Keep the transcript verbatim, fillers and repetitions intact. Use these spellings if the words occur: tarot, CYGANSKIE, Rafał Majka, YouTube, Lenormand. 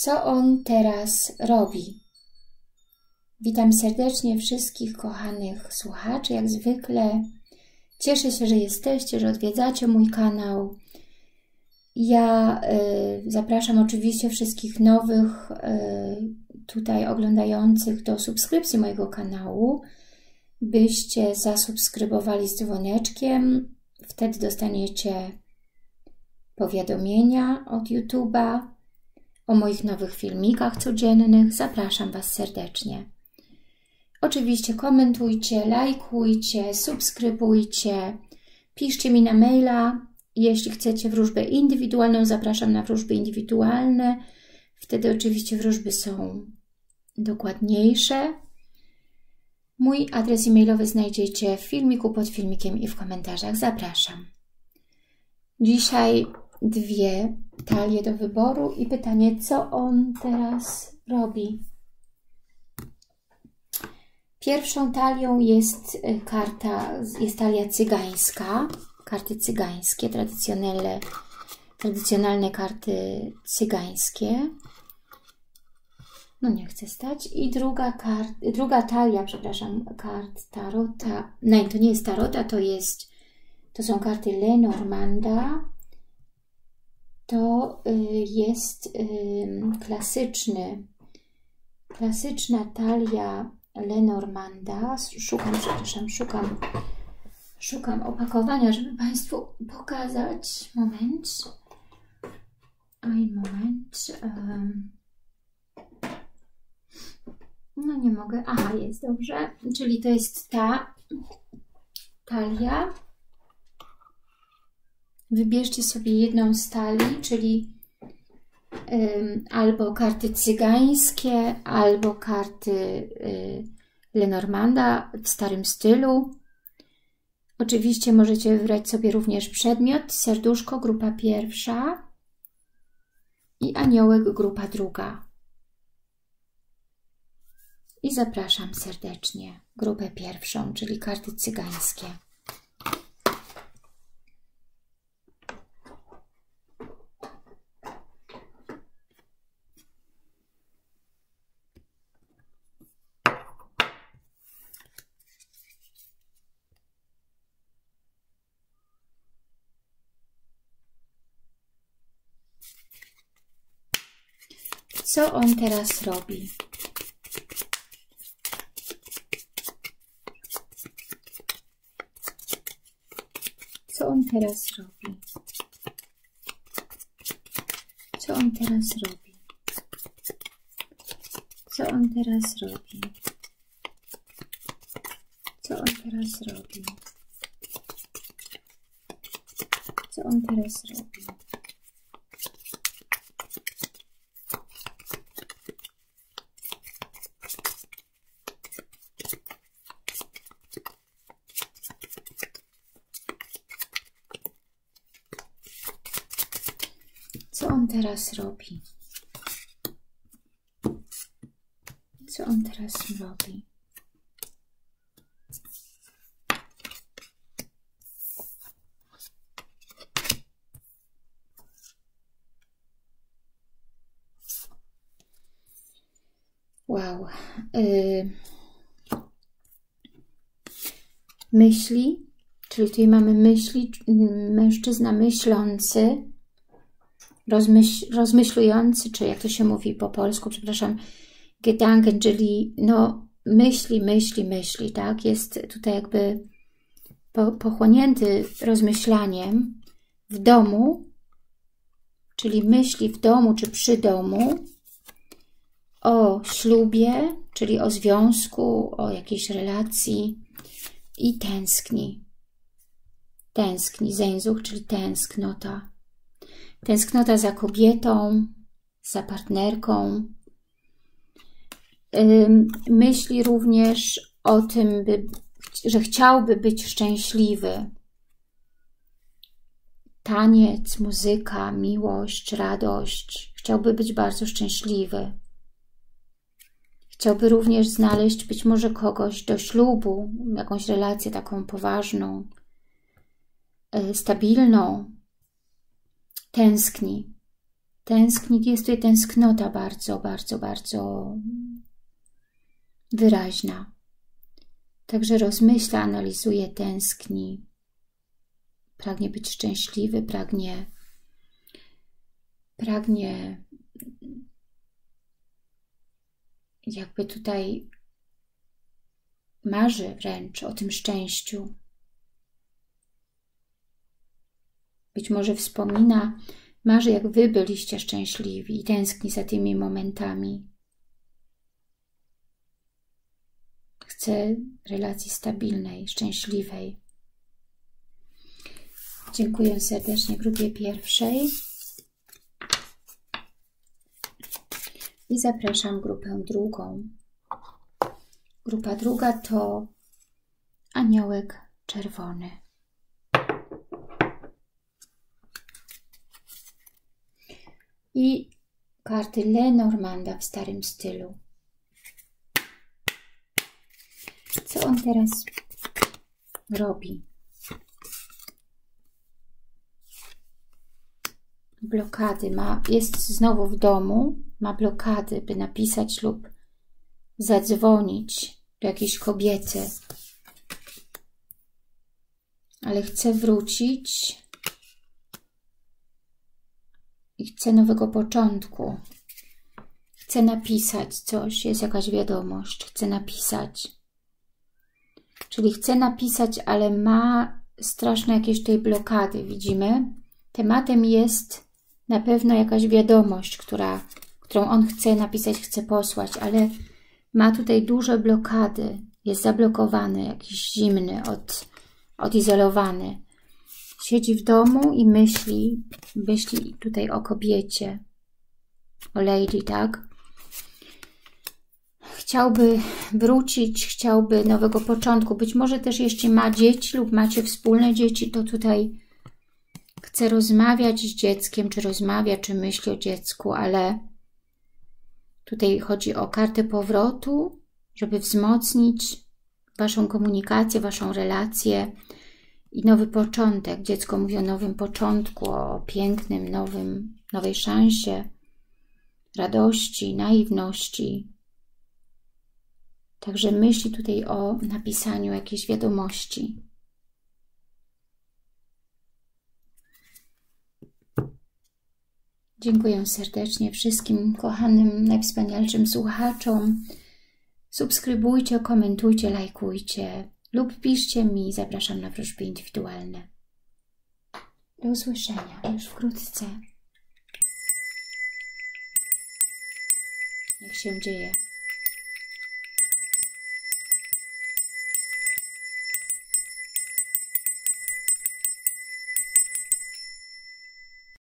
Co on teraz robi? Witam serdecznie wszystkich kochanych słuchaczy, jak zwykle. Cieszę się, że jesteście, że odwiedzacie mój kanał. Ja y, zapraszam oczywiście wszystkich nowych y, tutaj oglądających do subskrypcji mojego kanału, byście zasubskrybowali z dzwoneczkiem. Wtedy dostaniecie powiadomienia od YouTube'a o moich nowych filmikach codziennych. Zapraszam Was serdecznie. Oczywiście komentujcie, lajkujcie, subskrybujcie, piszcie mi na maila. Jeśli chcecie wróżbę indywidualną, zapraszam na wróżby indywidualne. Wtedy oczywiście wróżby są dokładniejsze. Mój adres e-mailowy znajdziecie w filmiku, pod filmikiem i w komentarzach. Zapraszam. Dzisiaj dwie talie do wyboru i pytanie, co on teraz robi? Pierwszą talią jest karta, jest talia cygańska, karty cygańskie, tradycjonalne, tradycjonalne karty cygańskie. No nie chcę stać. I druga, kart, druga talia, przepraszam, kart tarota. No to nie jest tarota, to jest, to są karty Lenormanda. To y, jest y, klasyczny, klasyczna talia Lenormanda. Szukam, przepraszam, szukam, szukam opakowania, żeby Państwu pokazać. Moment. Oj, moment. Um. No nie mogę. Aha, jest dobrze. Czyli to jest ta talia. Wybierzcie sobie jedną z talii, czyli um, albo karty cygańskie, albo karty y, Lenormanda w starym stylu. Oczywiście możecie wybrać sobie również przedmiot, serduszko, grupa pierwsza i aniołek, grupa druga. I zapraszam serdecznie grupę pierwszą, czyli karty cygańskie. Co on teraz robi? Co on teraz robi? Co on teraz robi? Co on teraz robi? Co on teraz robi? Co on teraz robi? Teraz robi? Co on teraz robi? Wow. Yy. Myśli, czyli tutaj mamy myśli, mężczyzna myślący, Rozmyśl, rozmyślujący, czy jak to się mówi po polsku, przepraszam, Gedanken, czyli no myśli, myśli, myśli, tak? Jest tutaj jakby po, pochłonięty rozmyślaniem w domu, czyli myśli w domu, czy przy domu, o ślubie, czyli o związku, o jakiejś relacji i tęskni. Tęskni, Sehnsucht, czyli tęsknota. Tęsknota za kobietą, za partnerką. Myśli również o tym, by, że chciałby być szczęśliwy. Taniec, muzyka, miłość, radość. Chciałby być bardzo szczęśliwy. Chciałby również znaleźć być może kogoś do ślubu, jakąś relację taką poważną, stabilną. Tęskni. Tęskni, jest tutaj tęsknota bardzo, bardzo, bardzo wyraźna. Także rozmyśla, analizuje, tęskni. Pragnie być szczęśliwy, pragnie, pragnie jakby tutaj marzy wręcz o tym szczęściu. Być może wspomina, marzy, jak wy byliście szczęśliwi i tęskni za tymi momentami. Chce relacji stabilnej, szczęśliwej. Dziękuję serdecznie grupie pierwszej i zapraszam grupę drugą. Grupa druga to aniołek czerwony. I karty Lenormanda w starym stylu. Co on teraz robi? Blokady ma, jest znowu w domu, ma blokady, by napisać lub zadzwonić do jakiejś kobiety. Ale chce wrócić i chce nowego początku. Chce napisać coś, jest jakaś wiadomość, chce napisać. Czyli chce napisać, ale ma straszne jakieś tej blokady, widzimy. Tematem jest na pewno jakaś wiadomość, która, którą on chce napisać, chce posłać, ale ma tutaj duże blokady. Jest zablokowany, jakiś zimny, od, odizolowany. Siedzi w domu i myśli, myśli tutaj o kobiecie, o lady, tak? Chciałby wrócić, chciałby nowego początku. Być może też jeśli ma dzieci lub macie wspólne dzieci, to tutaj chce rozmawiać z dzieckiem, czy rozmawia, czy myśli o dziecku, ale tutaj chodzi o kartę powrotu, żeby wzmocnić waszą komunikację, waszą relację i nowy początek. Dziecko mówi o nowym początku, o pięknym, nowym, nowej szansie, radości, naiwności. Także myśli tutaj o napisaniu jakiejś wiadomości. Dziękuję serdecznie wszystkim kochanym, najwspanialszym słuchaczom. Subskrybujcie, komentujcie, lajkujcie lub piszcie mi. Zapraszam na wróżby indywidualne. Do usłyszenia już wkrótce. Niech się dzieje.